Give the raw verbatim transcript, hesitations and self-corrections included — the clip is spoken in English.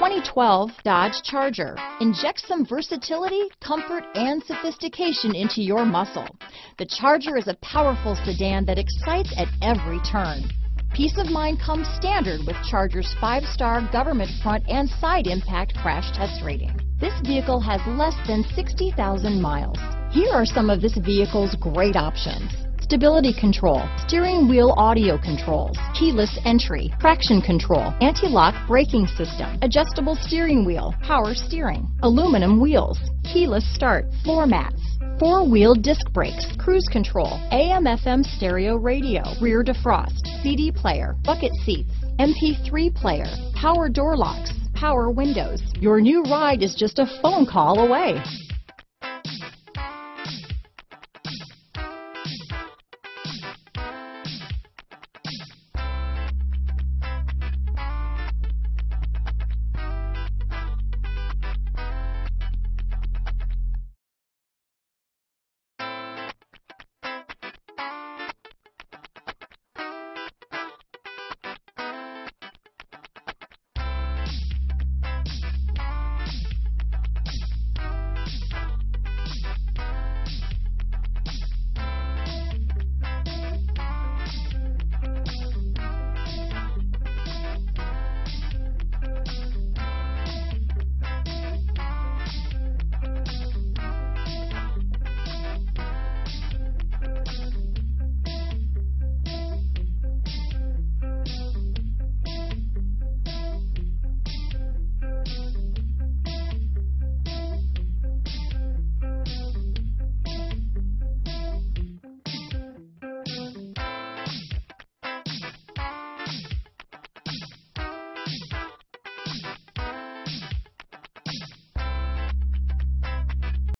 twenty twelve Dodge Charger. Inject some versatility, comfort, and sophistication into your muscle. The Charger is a powerful sedan that excites at every turn. Peace of mind comes standard with Charger's five-star government front and side impact crash test rating. This vehicle has less than sixty thousand miles. Here are some of this vehicle's great options. Stability control, steering wheel audio controls, keyless entry, traction control, anti-lock braking system, adjustable steering wheel, power steering, aluminum wheels, keyless start, floor mats, four-wheel disc brakes, cruise control, A M F M stereo radio, rear defrost, C D player, bucket seats, M P three player, power door locks, power windows. Your new ride is just a phone call away.